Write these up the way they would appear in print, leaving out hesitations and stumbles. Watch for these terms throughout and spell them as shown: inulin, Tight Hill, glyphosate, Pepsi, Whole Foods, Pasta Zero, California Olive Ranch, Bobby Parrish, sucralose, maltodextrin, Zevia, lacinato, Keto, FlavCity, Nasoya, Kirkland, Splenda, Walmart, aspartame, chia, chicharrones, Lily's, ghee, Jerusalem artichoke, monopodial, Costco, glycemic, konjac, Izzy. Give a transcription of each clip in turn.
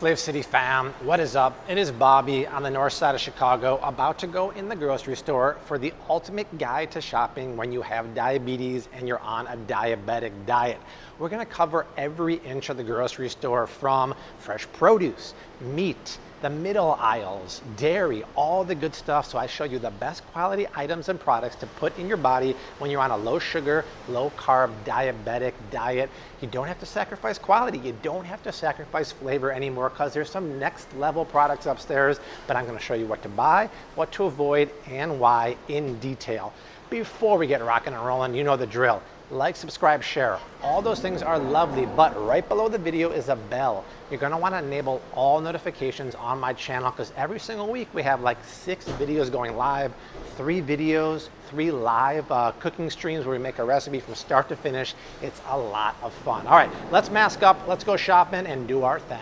FlavCity fam, what is up? It is Bobby on the north side of Chicago, about to go in the grocery store for the ultimate guide to shopping when you have diabetes and you're on a diabetic diet. We're gonna cover every inch of the grocery store, from fresh produce, meat, the middle aisles, dairy, all the good stuff. So I show you the best quality items and products to put in your body when you're on a low sugar, low carb, diabetic diet. You don't have to sacrifice quality. You don't have to sacrifice flavor anymore because there's some next level products upstairs, but I'm gonna show you what to buy, what to avoid, and why in detail. Before we get rocking and rolling, you know the drill. Like, subscribe, share. All those things are lovely, but right below the video is a bell. You're gonna wanna enable all notifications on my channel because every single week we have like 6 videos going live, 3 videos, 3 live cooking streams where we make a recipe from start to finish. It's a lot of fun. All right, let's mask up, let's go shopping and do our thing.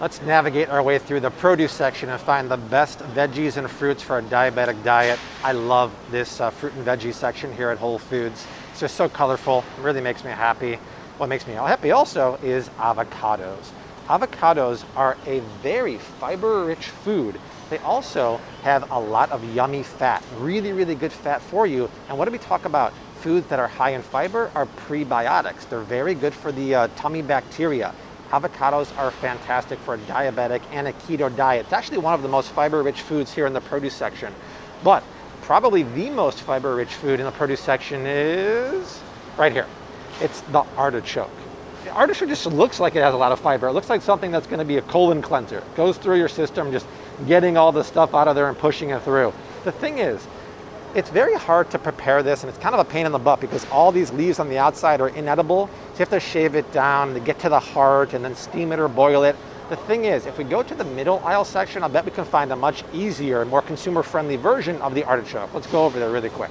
Let's navigate our way through the produce section and find the best veggies and fruits for a diabetic diet. I love this fruit and veggie section here at Whole Foods. It's just so colorful, it really makes me happy. What makes me happy also is avocados. Avocados are a very fiber-rich food. They also have a lot of yummy fat, really, really good fat for you. And what do we talk about? Foods that are high in fiber are prebiotics. They're very good for the tummy bacteria. Avocados are fantastic for a diabetic and a keto diet. It's actually one of the most fiber-rich foods here in the produce section. But probably the most fiber-rich food in the produce section is right here. It's the artichoke. The artichoke just looks like it has a lot of fiber. It looks like something that's gonna be a colon cleanser. It goes through your system, just getting all the stuff out of there and pushing it through. The thing is, it's very hard to prepare this, and it's kind of a pain in the butt because all these leaves on the outside are inedible. So you have to shave it down to get to the heart and then steam it or boil it. The thing is, if we go to the middle aisle section, I bet we can find a much easier and more consumer-friendly version of the artichoke. Let's go over there really quick.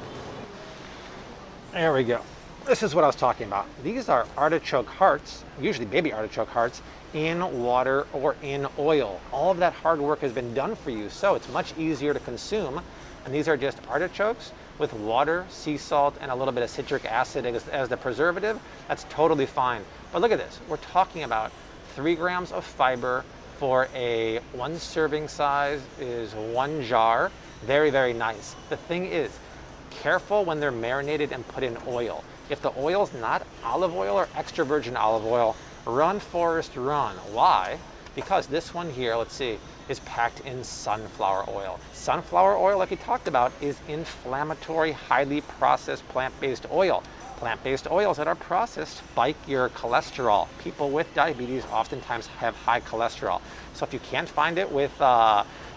There we go. This is what I was talking about. These are artichoke hearts, usually baby artichoke hearts, in water or in oil. All of that hard work has been done for you, so it's much easier to consume. And these are just artichokes with water, sea salt, and a little bit of citric acid as the preservative. That's totally fine. But look at this. We're talking about 3 grams of fiber for a 1 serving size is 1 jar. Very, very nice. The thing is, careful when they're marinated and put in oil. If the oil's not olive oil or extra virgin olive oil, run, Forrest, run. Why? Because this one here, let's see, is packed in sunflower oil. Sunflower oil, like we talked about, is inflammatory, highly processed plant-based oil. Plant-based oils that are processed spike your cholesterol. People with diabetes oftentimes have high cholesterol. So if you can't find it with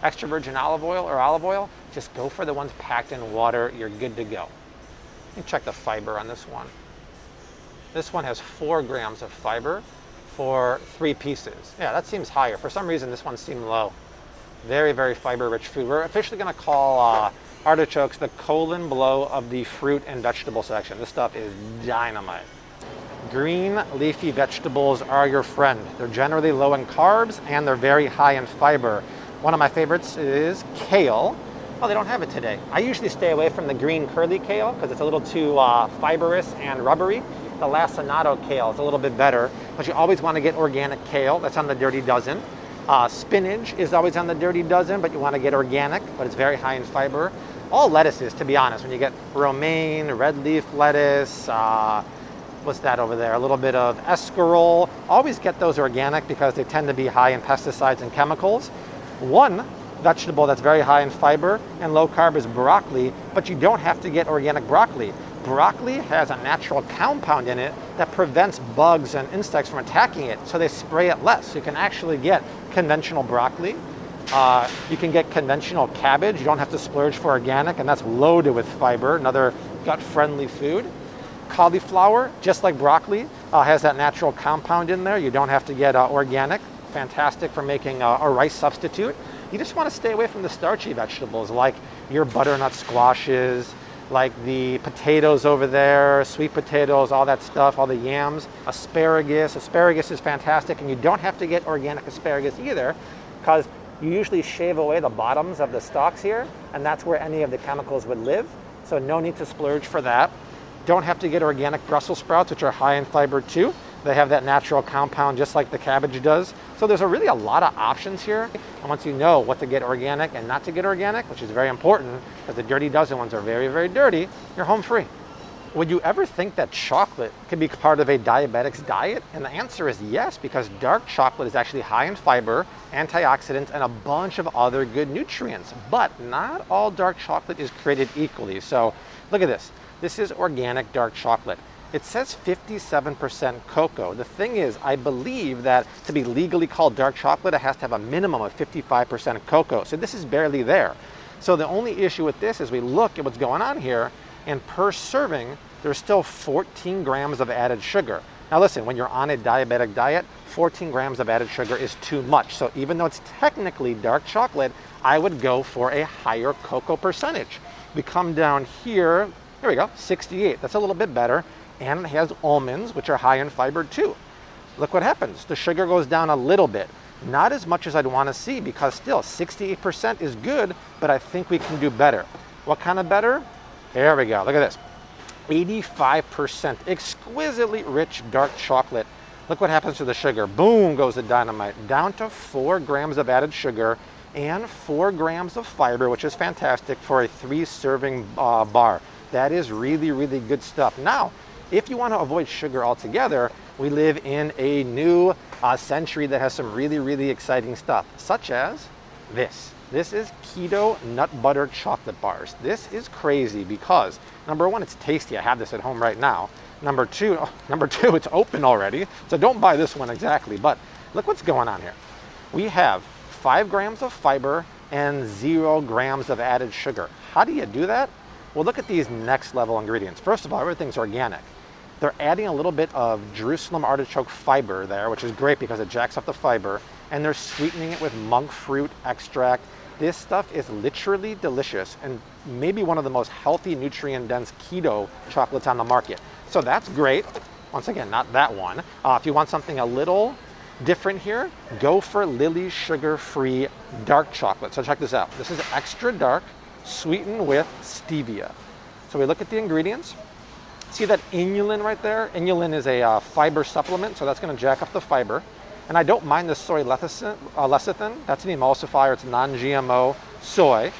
extra virgin olive oil or olive oil, just go for the ones packed in water. You're good to go. Let me check the fiber on this one. This one has 4 grams of fiber for 3 pieces. Yeah, that seems higher. For some reason, this one seemed low. Very, very fiber-rich food. We're officially gonna call artichokes the colon blow of the fruit and vegetable section. This stuff is dynamite. Green leafy vegetables are your friend. They're generally low in carbs and they're very high in fiber. One of my favorites is kale. Oh, they don't have it today. I usually stay away from the green curly kale because it's a little too fibrous and rubbery. The lacinato kale is a little bit better, but you always want to get organic kale. That's on the Dirty Dozen. Spinach is always on the Dirty Dozen, but you want to get organic, but it's very high in fiber. All lettuces, to be honest, when you get romaine, red leaf lettuce, what's that over there? A little bit of escarole. Always get those organic because they tend to be high in pesticides and chemicals. One vegetable that's very high in fiber and low carb is broccoli, but you don't have to get organic broccoli. Broccoli has a natural compound in it that prevents bugs and insects from attacking it, so they spray it less. So you can actually get conventional broccoli. You can get conventional cabbage. You don't have to splurge for organic, and that's loaded with fiber, another gut-friendly food. Cauliflower, just like broccoli, has that natural compound in there. You don't have to get organic. Fantastic for making a rice substitute. You just want to stay away from the starchy vegetables like your butternut squashes, like the potatoes over there, sweet potatoes, all that stuff, all the yams. Asparagus. Asparagus is fantastic, and you don't have to get organic asparagus either because you usually shave away the bottoms of the stalks here, and that's where any of the chemicals would live, so no need to splurge for that. Don't have to get organic Brussels sprouts, which are high in fiber too. They have that natural compound just like the cabbage does. So there's a lot of options here. And once you know what to get organic and not to get organic, which is very important because the dirty dozen ones are very, very dirty, you're home free. Would you ever think that chocolate could be part of a diabetic's diet? And the answer is yes, because dark chocolate is actually high in fiber, antioxidants, and a bunch of other good nutrients. But not all dark chocolate is created equally. So look at this. This is organic dark chocolate. It says 57% cocoa. The thing is, I believe that to be legally called dark chocolate, it has to have a minimum of 55% cocoa. So this is barely there. So the only issue with this is we look at what's going on here, and per serving, there's still 14 grams of added sugar. Now listen, when you're on a diabetic diet, 14 grams of added sugar is too much. So even though it's technically dark chocolate, I would go for a higher cocoa percentage. We come down here, here we go, 68. That's a little bit better. And it has almonds, which are high in fiber too. Look what happens. The sugar goes down a little bit. Not as much as I'd want to see, because still 68% is good, but I think we can do better. What kind of better? There we go, look at this. 85% exquisitely rich dark chocolate. Look what happens to the sugar. Boom, goes the dynamite. Down to 4 grams of added sugar and 4 grams of fiber, which is fantastic for a 3-serving bar. That is really, really good stuff. Now, if you want to avoid sugar altogether, we live in a new century that has some really, really exciting stuff, such as this. This is keto nut butter chocolate bars. This is crazy because number one, it's tasty. I have this at home right now. Number two, it's open already. So don't buy this one exactly, but look what's going on here. We have 5 grams of fiber and 0 grams of added sugar. How do you do that? Well, look at these next level ingredients. First of all, everything's organic. They're adding a little bit of Jerusalem artichoke fiber there, which is great because it jacks up the fiber, and they're sweetening it with monk fruit extract. This stuff is literally delicious and maybe one of the most healthy, nutrient-dense keto chocolates on the market. So that's great. Once again, not that one. If you want something a little different here, go for Lily's sugar-free dark chocolate. So check this out. This is extra dark, sweetened with stevia. So we look at the ingredients. See that inulin right there? Inulin is a fiber supplement, so that's going to jack up the fiber. And I don't mind the soy lecithin. That's an emulsifier. It's non-GMO soy. It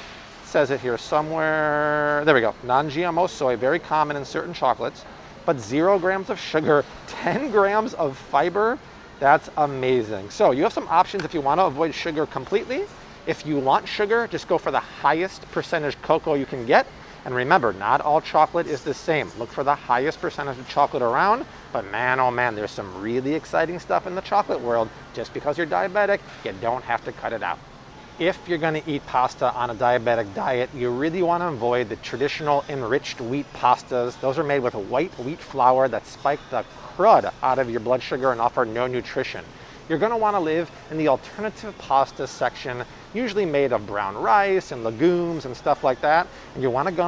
says it here somewhere. There we go. Non-GMO soy, very common in certain chocolates. But 0 grams of sugar, 10 grams of fiber. That's amazing. So you have some options if you want to avoid sugar completely. If you want sugar, just go for the highest percentage cocoa you can get. And remember, not all chocolate is the same. Look for the highest percentage of chocolate around. But man, oh man, there's some really exciting stuff in the chocolate world. Just because you're diabetic, you don't have to cut it out. If you're going to eat pasta on a diabetic diet, you really want to avoid the traditional enriched wheat pastas. Those are made with white wheat flour that spike the crud out of your blood sugar and offer no nutrition. You're going to want to live in the alternative pasta section, usually made of brown rice and legumes and stuff like that. And you're going to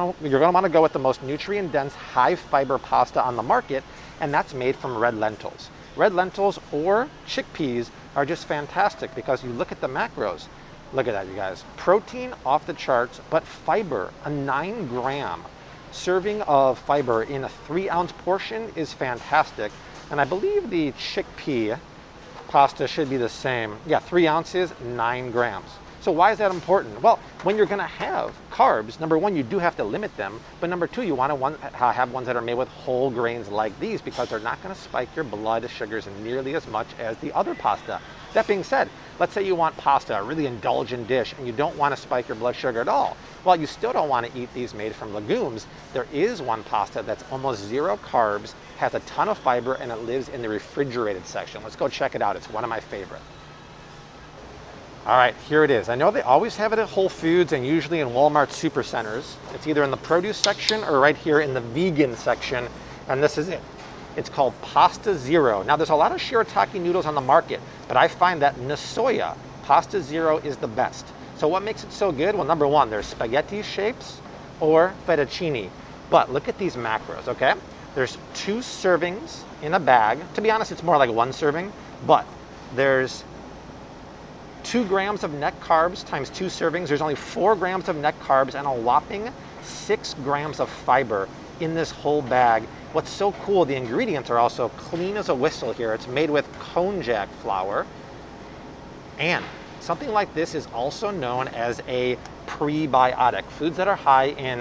want to go with the most nutrient-dense, high-fiber pasta on the market, and that's made from red lentils. Red lentils or chickpeas are just fantastic because you look at the macros. Look at that, you guys. Protein off the charts, but fiber, a 9-gram serving of fiber in a 3-ounce portion is fantastic. And I believe the chickpea pasta should be the same. Yeah, 3 ounces, 9 grams. So why is that important? Well, when you're going to have carbs, number one, you do have to limit them. But number two, you want to have ones that are made with whole grains like these because they're not going to spike your blood sugars nearly as much as the other pasta. That being said, let's say you want pasta, a really indulgent dish, and you don't want to spike your blood sugar at all. Well, you still don't want to eat these made from legumes. There is one pasta that's almost 0 carbs, has a ton of fiber, and it lives in the refrigerated section. Let's go check it out. It's one of my favorites. All right, here it is. I know they always have it at Whole Foods and usually in Walmart Supercenters. It's either in the produce section or right here in the vegan section, and this is it. It's called Pasta Zero. Now, there's a lot of shirataki noodles on the market, but I find that Nasoya Pasta Zero is the best. So what makes it so good? Well, number one, there's spaghetti shapes or fettuccine, but look at these macros, okay? There's 2 servings in a bag. To be honest, it's more like 1 serving, but there's 2 grams of net carbs times 2 servings. There's only 4 grams of net carbs and a whopping 6 grams of fiber in this whole bag, What's so cool, the ingredients are also clean as a whistle here. It's made with konjac flour. And something like this is also known as a prebiotic. Foods that are high in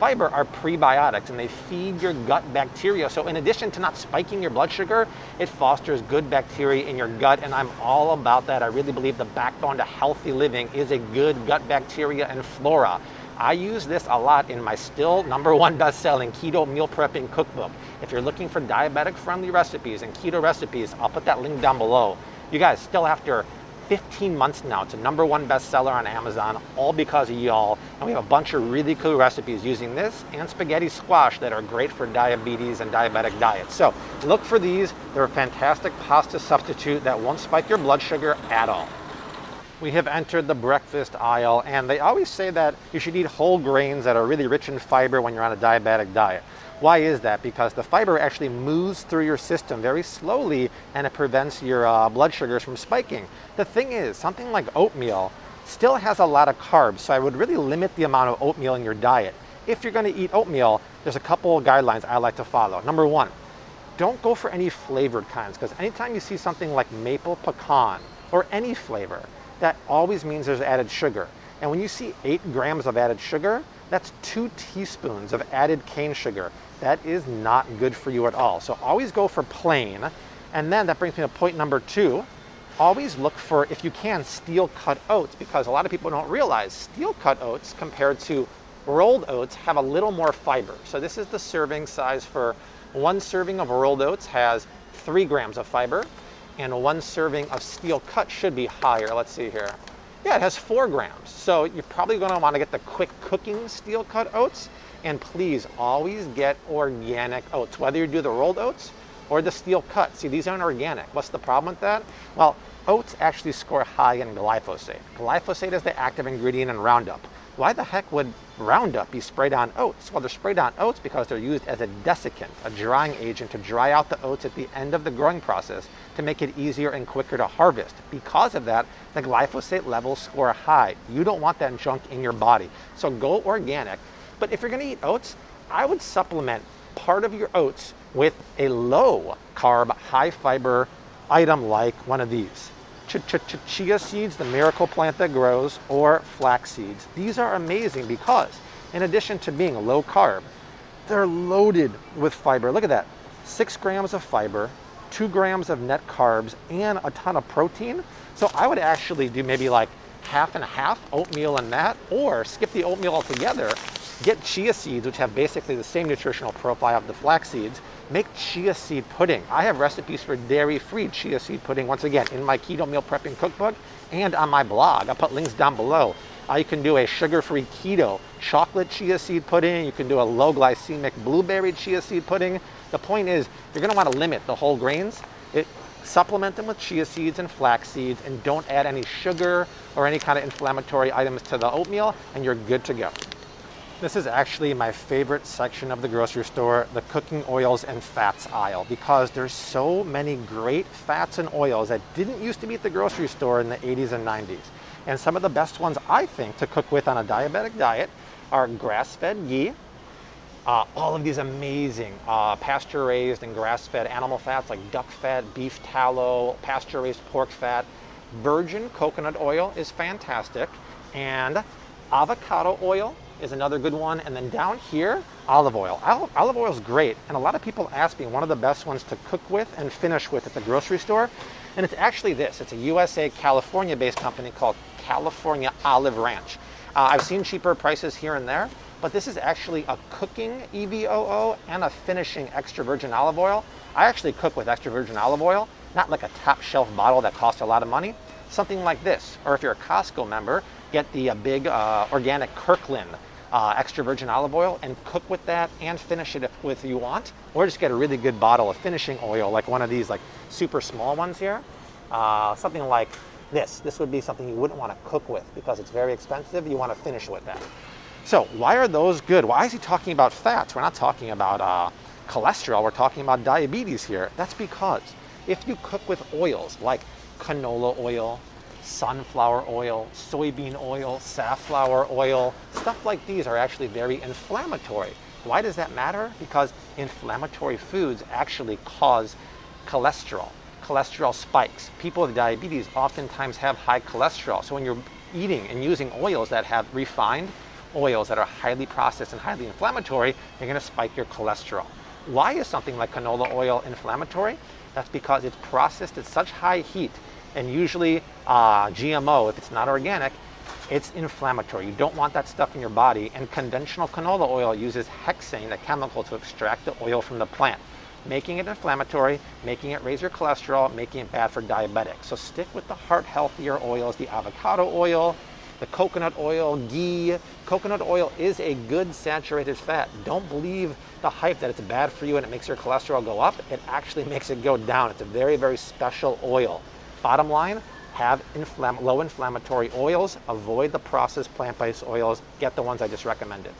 fiber are prebiotics, and they feed your gut bacteria. So in addition to not spiking your blood sugar, it fosters good bacteria in your gut, and I'm all about that. I really believe the backbone to healthy living is a good gut bacteria and flora. I use this a lot in my still #1 best-selling keto meal prepping cookbook. If you're looking for diabetic-friendly recipes and keto recipes, I'll put that link down below. You guys, still after 15 months now, it's a #1 bestseller on Amazon, all because of y'all. And we have a bunch of really cool recipes using this and spaghetti squash that are great for diabetes and diabetic diets. So look for these. They're a fantastic pasta substitute that won't spike your blood sugar at all. We have entered the breakfast aisle, and they always say that you should eat whole grains that are really rich in fiber when you're on a diabetic diet. Why is that? Because the fiber actually moves through your system very slowly, and it prevents your blood sugars from spiking. The thing is, something like oatmeal still has a lot of carbs, so I would really limit the amount of oatmeal in your diet. If you're gonna eat oatmeal, there's a couple of guidelines I like to follow. #1, don't go for any flavored kinds, because anytime you see something like maple pecan or any flavor, that always means there's added sugar. And when you see 8 grams of added sugar, that's 2 teaspoons of added cane sugar. That is not good for you at all. So always go for plain. And then that brings me to point #2. Always look for, if you can, steel cut oats, because a lot of people don't realize steel cut oats compared to rolled oats have a little more fiber. So this is the serving size for 1 serving of rolled oats has 3 grams of fiber, and 1 serving of steel cut should be higher. Let's see here. Yeah, it has 4 grams. So you're probably gonna wanna get the quick cooking steel cut oats, and please always get organic oats, whether you do the rolled oats or the steel cut. See, these aren't organic. What's the problem with that? Well, oats actually score high in glyphosate. Glyphosate is the active ingredient in Roundup. Why the heck would Roundup be sprayed on oats? Well, they're sprayed on oats because they're used as a desiccant, a drying agent to dry out the oats at the end of the growing process to make it easier and quicker to harvest. Because of that, the glyphosate levels score high. You don't want that junk in your body. So go organic. But if you're gonna eat oats, I would supplement part of your oats with a low carb, high fiber item like one of these. Chia seeds, the miracle plant that grows, or flax seeds. These are amazing because in addition to being low carb, they're loaded with fiber. Look at that, 6 grams of fiber, 2 grams of net carbs, and a ton of protein. So I would actually do maybe like half and half oatmeal and that, or skip the oatmeal altogether, get chia seeds, which have basically the same nutritional profile of the flax seeds. Make chia seed pudding. I have recipes for dairy-free chia seed pudding, once again, in my keto meal prepping cookbook and on my blog. I'll put links down below. You can do a sugar-free keto chocolate chia seed pudding. You can do a low glycemic blueberry chia seed pudding. The point is, you're gonna wanna limit the whole grains. Supplement them with chia seeds and flax seeds, and don't add any sugar or any kind of inflammatory items to the oatmeal, and you're good to go. This is actually my favorite section of the grocery store, the cooking oils and fats aisle, because there's so many great fats and oils that didn't used to be at the grocery store in the 80s and 90s. And some of the best ones I think to cook with on a diabetic diet are grass-fed ghee, all of these amazing pasture-raised and grass-fed animal fats like duck fat, beef tallow, pasture-raised pork fat. Virgin coconut oil is fantastic, and avocado oil is another good one. And then down here, olive oil. Olive oil is great. And a lot of people ask me one of the best ones to cook with and finish with at the grocery store. And it's actually this. It's a USA, California-based company called California Olive Ranch. I've seen cheaper prices here and there, but this is actually a cooking EVOO and a finishing extra virgin olive oil. I actually cook with extra virgin olive oil, not like a top shelf bottle that costs a lot of money. Something like this. Or if you're a Costco member, get the big organic Kirkland extra virgin olive oil and cook with that and finish it if you want, or just get a really good bottle of finishing oil, like one of these like super small ones here. Something like this. This would be something you wouldn't want to cook with because it's very expensive. You want to finish with that. So why are those good? Why is he talking about fats? We're not talking about cholesterol. We're talking about diabetes here. That's because if you cook with oils like canola oil, sunflower oil, soybean oil, safflower oil, stuff like these are actually very inflammatory. Why does that matter? Because inflammatory foods actually cause cholesterol spikes. People with diabetes oftentimes have high cholesterol. So when you're eating and using oils that have refined oils that are highly processed and highly inflammatory, you're going to spike your cholesterol. Why is something like canola oil inflammatory? That's because it's processed at such high heat, and usually GMO, if it's not organic, it's inflammatory. You don't want that stuff in your body, and conventional canola oil uses hexane, a chemical, to extract the oil from the plant, making it inflammatory, making it raise your cholesterol, making it bad for diabetics. So stick with the heart healthier oils, the avocado oil, the coconut oil, ghee. Coconut oil is a good saturated fat. Don't believe the hype that it's bad for you and it makes your cholesterol go up. It actually makes it go down. It's a very, very special oil. Bottom line, have low inflammatory oils, avoid the processed plant-based oils, get the ones I just recommended.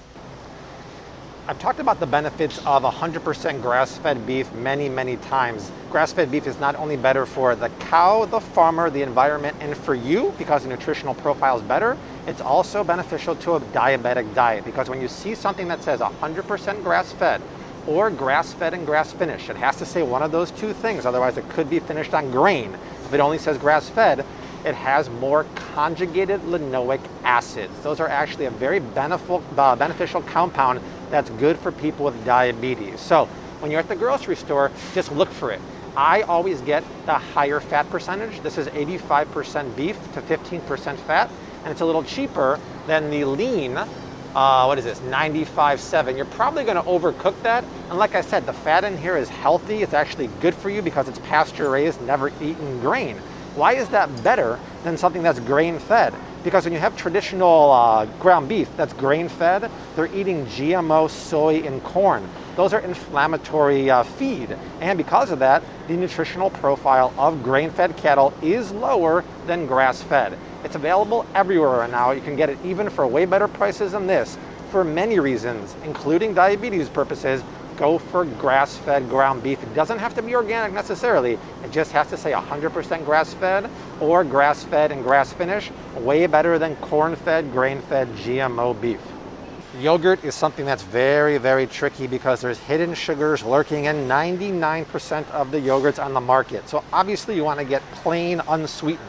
I've talked about the benefits of 100% grass-fed beef many, many times. Grass-fed beef is not only better for the cow, the farmer, the environment, and for you because the nutritional profile is better. It's also beneficial to a diabetic diet because when you see something that says 100% grass-fed or grass-fed and grass-finished, it has to say one of those two things, otherwise it could be finished on grain. If it only says grass-fed, it has more conjugated linoleic acids. Those are actually a very beneficial compound that's good for people with diabetes. So when you're at the grocery store, just look for it. I always get the higher fat percentage. This is 85% beef to 15% fat, and it's a little cheaper than the lean, 95.7. You're probably gonna overcook that. And like I said, the fat in here is healthy. It's actually good for you because it's pasture raised, never eaten grain. Why is that better than something that's grain fed? Because when you have traditional ground beef that's grain fed, they're eating GMO soy and corn. Those are inflammatory feed. And because of that, the nutritional profile of grain fed cattle is lower than grass fed. It's available everywhere now. You can get it even for way better prices than this. For many reasons, including diabetes purposes, go for grass-fed ground beef. It doesn't have to be organic necessarily. It just has to say 100% grass-fed or grass-fed and grass-finished. Way better than corn-fed, grain-fed, GMO beef. Yogurt is something that's very, very tricky because there's hidden sugars lurking in 99% of the yogurts on the market. So obviously you want to get plain unsweetened.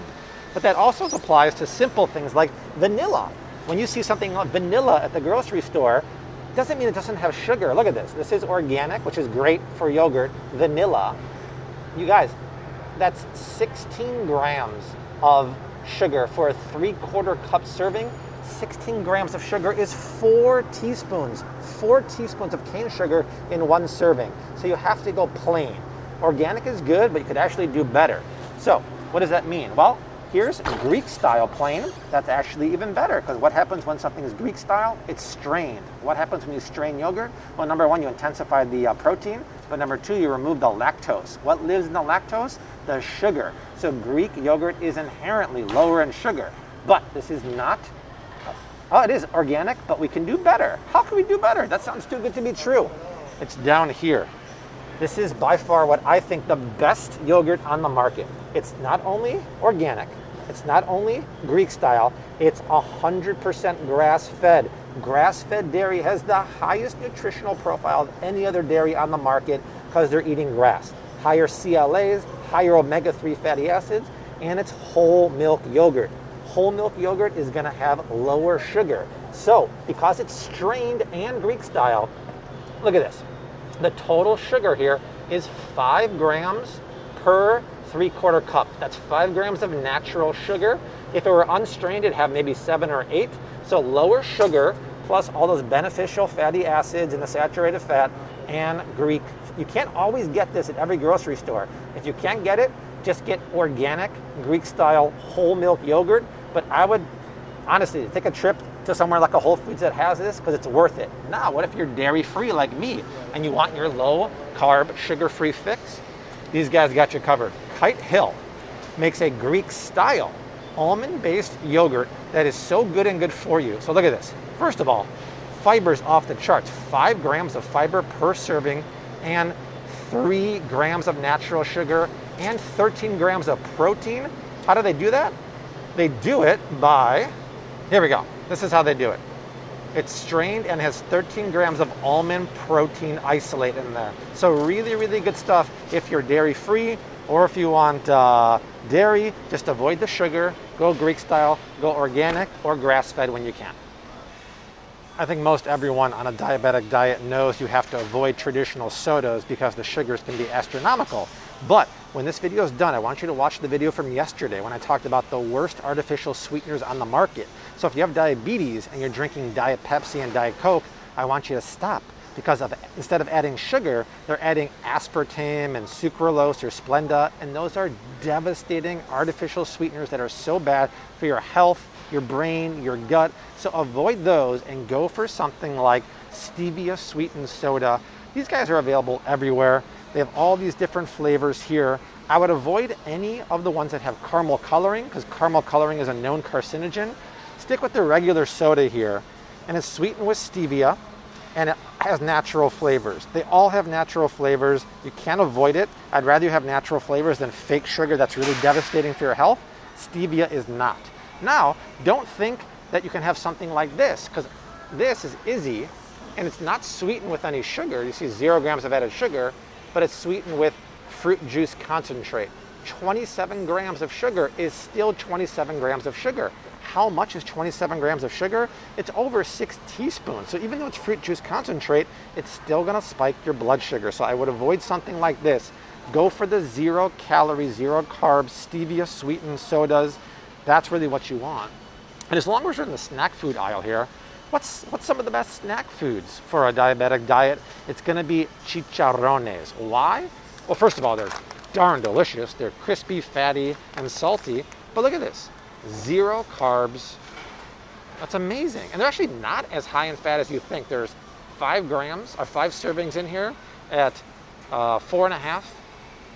But that also applies to simple things like vanilla. When you see something like vanilla at the grocery store, doesn't mean it doesn't have sugar. Look at this. This is organic, which is great for yogurt. Vanilla. You guys, that's 16 grams of sugar for a 3/4 cup serving. 16 grams of sugar is 4 teaspoons. 4 teaspoons of cane sugar in one serving. So you have to go plain. Organic is good, but you could actually do better. So what does that mean? Well, here's Greek style plain. That's actually even better because what happens when something is Greek style? It's strained. What happens when you strain yogurt? Well, number one, you intensify the protein, but number two, you remove the lactose. What lives in the lactose? The sugar. So Greek yogurt is inherently lower in sugar, but this is not, oh, it is organic, but we can do better. How can we do better? That sounds too good to be true. It's down here. This is by far what I think the best yogurt on the market. It's not only organic, it's not only Greek style, it's 100% grass-fed. Grass-fed dairy has the highest nutritional profile of any other dairy on the market because they're eating grass. Higher CLAs, higher omega-3 fatty acids, and it's whole milk yogurt. Whole milk yogurt is gonna have lower sugar. So, because it's strained and Greek style, look at this. The total sugar here is 5 grams per 3/4 cup. That's 5 grams of natural sugar. If it were unstrained, it'd have maybe 7 or 8. So lower sugar, plus all those beneficial fatty acids and the saturated fat and Greek. You can't always get this at every grocery store. If you can't get it, just get organic Greek style whole milk yogurt. But I would honestly take a trip to somewhere like a Whole Foods that has this because it's worth it. Now, what if you're dairy free like me and you want your low carb sugar free fix? These guys got you covered. Tight Hill makes a Greek style almond based yogurt that is so good and good for you. So look at this. First of all, fiber's off the charts. 5 grams of fiber per serving and 3 grams of natural sugar and 13 grams of protein. How do they do that? They do it by, here we go. This is how they do it. It's strained and has 13 grams of almond protein isolate in there. So really, really good stuff if you're dairy free, or if you want dairy, just avoid the sugar, go Greek style, go organic or grass fed when you can. I think most everyone on a diabetic diet knows you have to avoid traditional sodas because the sugars can be astronomical. But when this video is done, I want you to watch the video from yesterday when I talked about the worst artificial sweeteners on the market. So if you have diabetes and you're drinking Diet Pepsi and Diet Coke, I want you to stop, because instead of adding sugar, they're adding aspartame and sucralose or Splenda, and those are devastating artificial sweeteners that are so bad for your health, your brain, your gut. So avoid those and go for something like stevia sweetened soda. These guys are available everywhere. They have all these different flavors here. I would avoid any of the ones that have caramel coloring, because caramel coloring is a known carcinogen. Stick with the regular soda here, and it's sweetened with stevia, and it has natural flavors. They all have natural flavors. You can't avoid it. I'd rather you have natural flavors than fake sugar that's really devastating for your health. Stevia is not. Now, don't think that you can have something like this, because this is Izzy, and it's not sweetened with any sugar. You see 0 grams of added sugar, but it's sweetened with fruit juice concentrate. 27 grams of sugar is still 27 grams of sugar. How much is 27 grams of sugar? It's over 6 teaspoons. So even though it's fruit juice concentrate, it's still gonna spike your blood sugar. So I would avoid something like this. Go for the 0 calorie, 0 carb, stevia sweetened sodas. That's really what you want. And as long as we're in the snack food aisle here, what's some of the best snack foods for a diabetic diet? It's gonna be chicharrones. Why? Well, first of all, they're darn delicious. They're crispy, fatty, and salty. But look at this, 0 carbs. That's amazing. And they're actually not as high in fat as you think. There's 5 grams or 5 servings in here at 4.5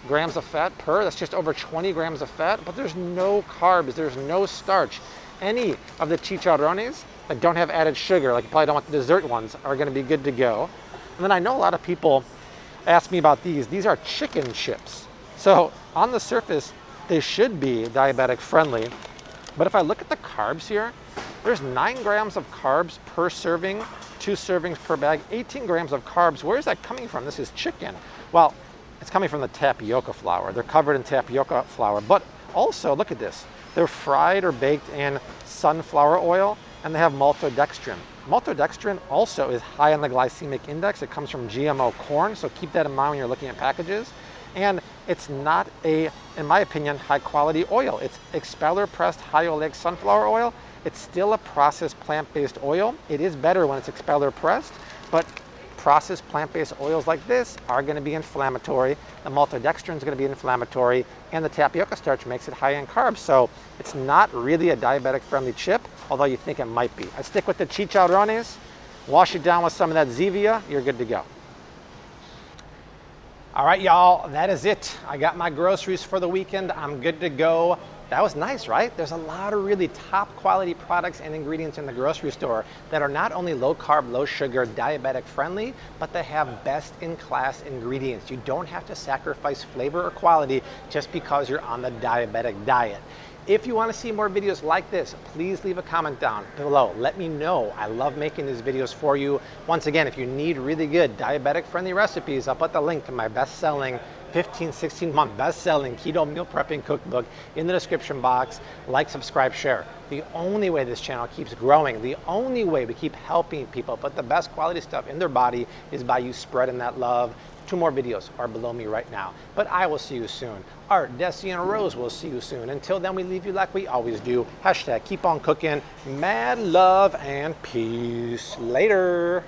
grams of fat per. That's just over 20 grams of fat, but there's no carbs, there's no starch. Any of the chicharrones that don't have added sugar, like you probably don't want the dessert ones, are gonna be good to go. And then I know a lot of people ask me about these. These are chicken chips. So on the surface, they should be diabetic friendly. But if I look at the carbs here, there's 9 grams of carbs per serving, 2 servings per bag, 18 grams of carbs. Where is that coming from? This is chicken. Well, it's coming from the tapioca flour. They're covered in tapioca flour, but also look at this. They're fried or baked in sunflower oil, and they have maltodextrin. Maltodextrin also is high on the glycemic index. It comes from GMO corn, so keep that in mind when you're looking at packages. And it's not a, in my opinion, high quality oil. It's expeller pressed high oleic sunflower oil. It's still a processed plant-based oil. It is better when it's expeller pressed, but processed plant-based oils like this are gonna be inflammatory. The maltodextrin is gonna be inflammatory, and the tapioca starch makes it high in carbs. So it's not really a diabetic friendly chip, although you think it might be. I stick with the chicharrones, wash it down with some of that Zevia, you're good to go. All right, y'all, that is it. I got my groceries for the weekend. I'm good to go. That was nice, right? There's a lot of really top quality products and ingredients in the grocery store that are not only low carb, low sugar, diabetic friendly, but they have best in class ingredients. You don't have to sacrifice flavor or quality just because you're on the diabetic diet. If you want to see more videos like this, please leave a comment down below. Let me know. I love making these videos for you. Once again, if you need really good diabetic-friendly recipes, I'll put the link to my best-selling 15, 16-month best-selling keto meal prepping cookbook in the description box. Like, subscribe, share. The only way this channel keeps growing, the only way we keep helping people put the best quality stuff in their body is by you spreading that love. 2 more videos are below me right now, but I will see you soon. Art, Desi, and Rose will see you soon. Until then, we leave you like we always do. #KeepOnCooking, mad love and peace. Later.